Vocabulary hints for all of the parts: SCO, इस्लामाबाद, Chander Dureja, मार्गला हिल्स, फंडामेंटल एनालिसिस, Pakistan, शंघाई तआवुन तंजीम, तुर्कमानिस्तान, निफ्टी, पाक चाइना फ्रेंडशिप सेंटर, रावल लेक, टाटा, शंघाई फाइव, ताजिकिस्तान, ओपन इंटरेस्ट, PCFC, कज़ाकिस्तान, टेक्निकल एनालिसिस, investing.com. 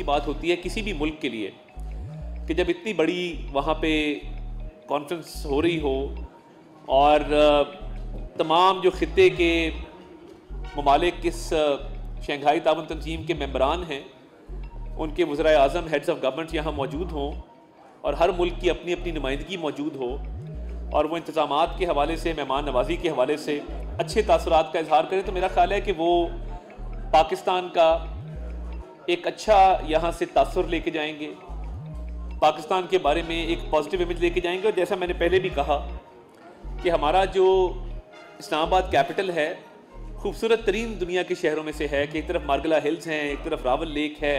की बात होती है किसी भी मुल्क के लिए कि जब इतनी बड़ी वहाँ पे कॉन्फ्रेंस हो रही हो और तमाम जो ख़ित्ते के ममालिक इस शंघाई तआवुन तंजीम के मेंबरान हैं, उनके वज़राए आज़म, हेड्स ऑफ गवर्नमेंट्स यहाँ मौजूद हों और हर मुल्क की अपनी अपनी नुमाइंदगी मौजूद हो और वो इंतज़ामात के हवाले से, मेहमान नवाजी के हवाले से अच्छे तासुरात का इजहार करें, तो मेरा ख्याल है कि वो पाकिस्तान का एक अच्छा यहाँ से तासुर लेके जाएंगे, पाकिस्तान के बारे में एक पॉजिटिव इमेज लेके जाएंगे। और जैसा मैंने पहले भी कहा कि हमारा जो इस्लामाबाद कैपिटल है, खूबसूरत तरीन दुनिया के शहरों में से है कि एक तरफ मार्गला हिल्स हैं, एक तरफ रावल लेक है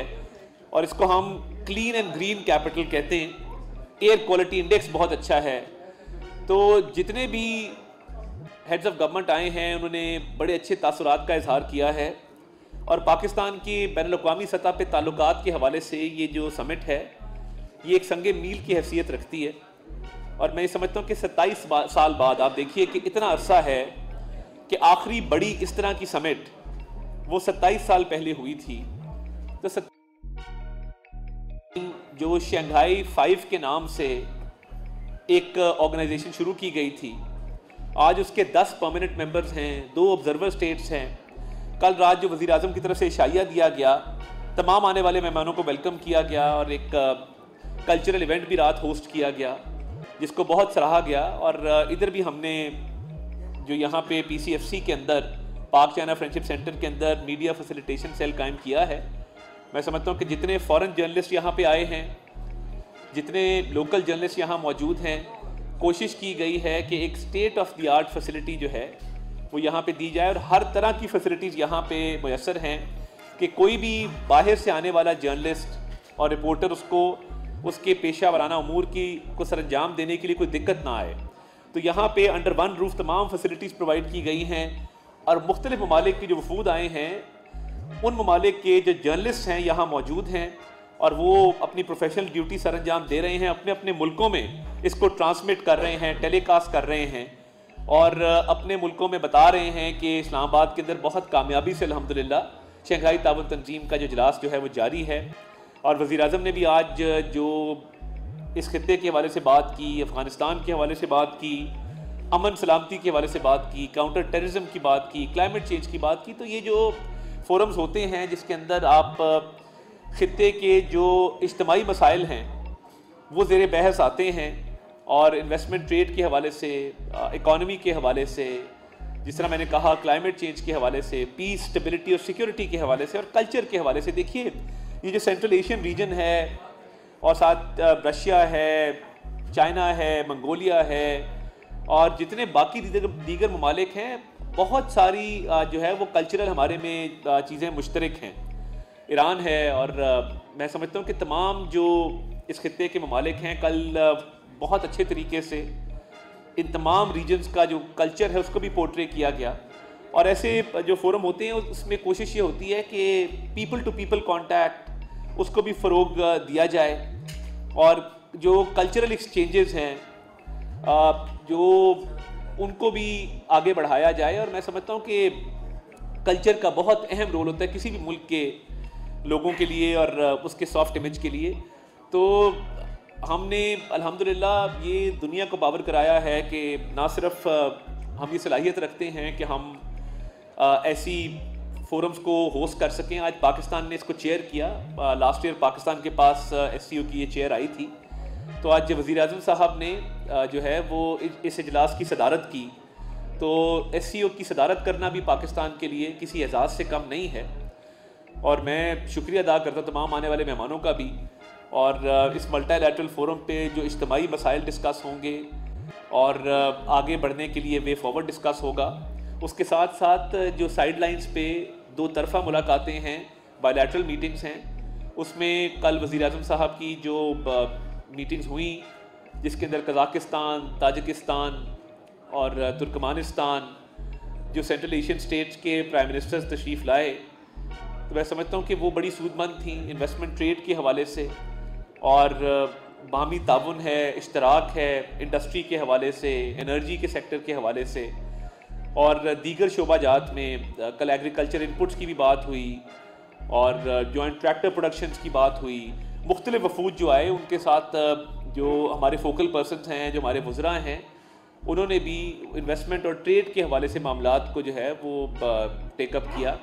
और इसको हम क्लीन एंड ग्रीन कैपिटल कहते हैं। एयर क्वालिटी इंडेक्स बहुत अच्छा है। तो जितने भी हेड्स ऑफ गवर्नमेंट आए हैं उन्होंने बड़े अच्छे तासुरात का इजहार किया है और पाकिस्तान की बैनुल-अक़वामी सतह पे ताल्लुकात के हवाले से ये जो समिट है ये एक संगे मील की हैसियत रखती है। और मैं ये समझता हूँ कि 27 साल बाद, आप देखिए कि इतना अरसा है कि आखिरी बड़ी इस तरह की समिट वो 27 साल पहले हुई थी। तो जो शंघाई फाइव के नाम से एक ऑर्गेनाइजेशन शुरू की गई थी, आज उसके 10 परमानेंट मेंबर्स हैं, 2 ऑब्जर्वर स्टेट्स हैं। कल रात जो वज़ीर आज़म की तरफ से इशाया दिया गया, तमाम आने वाले मेहमानों को वेलकम किया गया और एक कल्चरल इवेंट भी रात होस्ट किया गया जिसको बहुत सराहा गया। और इधर भी हमने जो यहाँ पे PCFC के अंदर, पाक चाइना फ्रेंडशिप सेंटर के अंदर मीडिया फैसिलिटेशन सेल कायम किया है। मैं समझता हूँ कि जितने फॉरेन जर्नलिस्ट यहाँ पे आए हैं, जितने लोकल जर्नलिस्ट यहाँ मौजूद हैं, कोशिश की गई है कि एक state of the art facility जो है वो यहाँ पे दी जाए और हर तरह की फैसिलिटीज़ यहाँ पे मुयसर हैं कि कोई भी बाहर से आने वाला जर्नलिस्ट और रिपोर्टर उसको उसके पेशा वराना अमूर की को सरंजाम देने के लिए कोई दिक्कत ना आए। तो यहाँ पे अंडर वन रूफ तमाम फैसिलिटीज़ प्रोवाइड की गई हैं और मुख्तलिफ़ ममालिक के जो वफूद आए हैं उन ममालिक के जो जर्नलिस्ट हैं यहाँ मौजूद हैं और वो अपनी प्रोफेशनल ड्यूटी सर अंजाम दे रहे हैं, अपने अपने मुल्कों में इसको ट्रांसमिट कर रहे हैं, टेलीकास्ट कर रहे हैं और अपने मुल्कों में बता रहे हैं कि इस्लामाबाद के अंदर बहुत कामयाबी से अल्हम्दुलिल्लाह शंघाई तआवुन तंजीम का जो इजलास जो है वो जारी है। और वज़ीर आज़म ने भी आज जो इस खित्ते के हवाले से बात की, अफ़गानिस्तान के हवाले से बात की, अमन सलामती के हवाले से बात की, काउंटर टेररिज्म की बात की, क्लाइमेट चेंज की बात की। तो ये जो फोरम्स होते हैं जिसके अंदर आप खित्ते के जो इज्तमाई मसाइल हैं वो ज़ेरे बहस आते हैं और इन्वेस्टमेंट ट्रेड के हवाले से, इकॉनमी के हवाले से, जिस तरह मैंने कहा क्लाइमेट चेंज के हवाले से, पीस, स्टेबिलिटी और सिक्योरिटी के हवाले से और कल्चर के हवाले से। देखिए ये जो सेंट्रल एशियन रीजन है और साथ रशिया है, चाइना है, मंगोलिया है और जितने बाकी दीगर ममालिक हैं, बहुत सारी जो है वो कल्चरल हमारे में चीज़ें मुश्तरक हैं, ईरान है। और मैं समझता हूँ कि तमाम जो इस खित्ते के ममालिक हैं कल बहुत अच्छे तरीके से इन तमाम रीजन्स का जो कल्चर है उसको भी पोर्ट्रे किया गया। और ऐसे जो फोरम होते हैं उसमें कोशिश ये होती है कि पीपल टू पीपल कॉन्टैक्ट उसको भी फ़रोग दिया जाए और जो कल्चरल एक्सचेंजेस हैं जो उनको भी आगे बढ़ाया जाए। और मैं समझता हूँ कि कल्चर का बहुत अहम रोल होता है किसी भी मुल्क के लोगों के लिए और उसके सॉफ्ट इमेज के लिए। तो हमने अल्हम्दुलिल्लाह ये दुनिया को बावर कराया है कि ना सिर्फ हम ये सलाहियत रखते हैं कि हम ऐसी फोरम्स को होस्ट कर सकें। आज पाकिस्तान ने इसको चेयर किया, लास्ट ईयर पाकिस्तान के पास SCO की ये चेयर आई थी। तो आज वज़ीर-ए-आज़म साहब ने जो है वो इस इजलास की सदारत की। तो SCO की सदारत करना भी पाकिस्तान के लिए किसी एजाज़ से कम नहीं है और मैं शुक्रिया अदा करता हूँ तमाम आने वाले मेहमानों का भी। और इस मल्टीलैटरल फोरम पे जो इज्तमाई मसाइल डिस्कस होंगे और आगे बढ़ने के लिए वे फॉरवर्ड डिस्कस होगा, उसके साथ साथ जो साइड लाइन्स पे 2 तरफ़ा मुलाकातें हैं, बायलैटरल मीटिंग्स हैं, उसमें कल वज़ीर-ए-आज़म साहब की जो मीटिंग्स हुई जिसके अंदर कज़ाकिस्तान, ताजिकिस्तान और तुर्कमानिस्तान जो सेंट्रल एशियन स्टेट्स के प्राइम मिनिस्टर्स तशरीफ़ लाए, तो मैं समझता हूँ कि वो बड़ी सूदमंद थी इन्वेस्टमेंट ट्रेड के हवाले से और बाहमी ताउन है, इश्तराक है, इंडस्ट्री के हवाले से, एनर्जी के सेक्टर के हवाले से और दीगर शोबाजात में। कल एग्रीकल्चर इनपुट्स की भी बात हुई और जॉइंट ट्रैक्टर प्रोडक्शंस की बात हुई। मुख्तलिफ वफूद जो आए उनके साथ जो हमारे फोकल पर्सनस हैं, जो हमारे वज़रा हैं, उन्होंने भी इन्वेस्टमेंट और ट्रेड के हवाले से मामलात को जो है वो टेकअप किया।